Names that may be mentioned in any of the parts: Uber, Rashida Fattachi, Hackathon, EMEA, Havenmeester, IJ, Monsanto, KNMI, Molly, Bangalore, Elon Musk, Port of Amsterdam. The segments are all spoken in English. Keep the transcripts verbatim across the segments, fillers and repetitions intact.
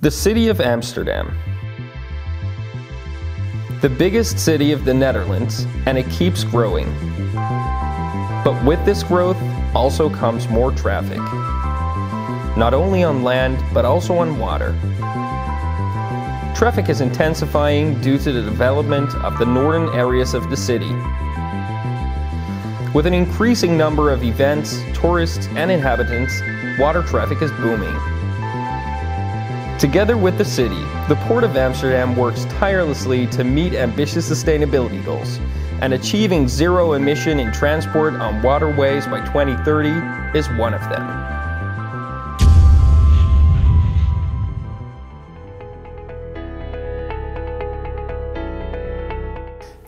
The city of Amsterdam. The biggest city of the Netherlands, and it keeps growing. But with this growth also comes more traffic. Not only on land, but also on water. Traffic is intensifying due to the development of the northern areas of the city. With an increasing number of events, tourists and inhabitants, water traffic is booming. Together with the city, the Port of Amsterdam works tirelessly to meet ambitious sustainability goals, and achieving zero emission in transport on waterways by twenty thirty is one of them.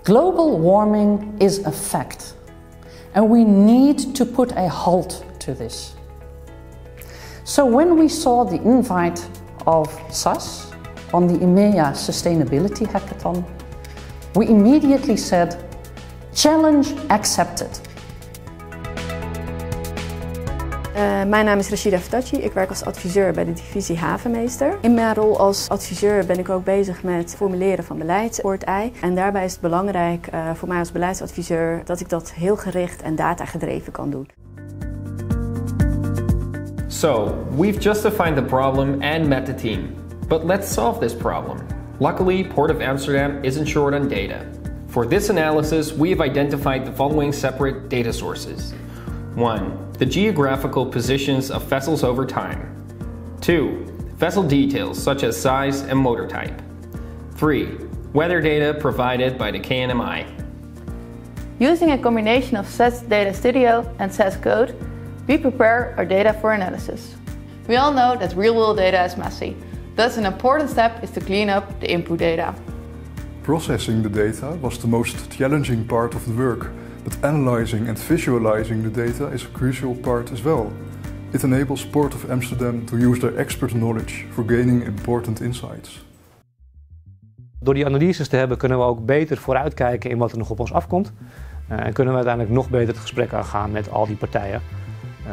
Global warming is a fact, and we need to put a halt to this. So when we saw the invite of S A S on the EMEA Sustainability Hackathon, we immediately said, challenge accepted. Uh, mijn naam is Rashida Fattachi, ik werk als adviseur bij de divisie Havenmeester. In mijn rol als adviseur ben ik ook bezig met het formuleren van beleid voor het I J. En daarbij is het belangrijk uh, voor mij als beleidsadviseur dat ik dat heel gericht en datagedreven kan doen. So, we've just defined the problem and met the team. But let's solve this problem. Luckily, Port of Amsterdam isn't short on data. For this analysis, we have identified the following separate data sources. one. The geographical positions of vessels over time. two. Vessel details such as size and motor type. three. Weather data provided by the K N M I. Using a combination of S A S Data Studio and S A S Code, we prepare our data for analysis. We all know that real-world data is messy. Thus, an important step is to clean up the input data. Processing the data was the most challenging part of the work, but analyzing and visualizing the data is a crucial part as well. It enables Port of Amsterdam to use their expert knowledge for gaining important insights. Door die analyses te hebben kunnen we ook beter vooruitkijken in wat er nog op ons afkomt. En kunnen we uiteindelijk nog beter het gesprek aangaan met al die partijen.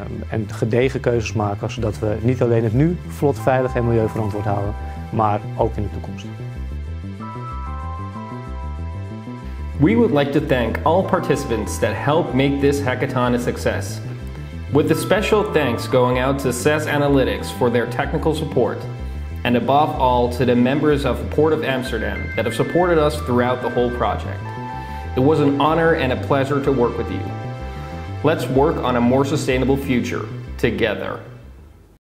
Um, en gedegen keuzes maken, zodat we niet alleen het nu vlot, veilig en milieuverantwoord houden, maar ook in de toekomst. We would like to thank all participants that helped make this hackathon a success. With a special thanks going out to S A S Analytics for their technical support, and above all to the members of the Port of Amsterdam that have supported us throughout the whole project. It was an honor and a pleasure to work with you. Let's work on a more sustainable future together.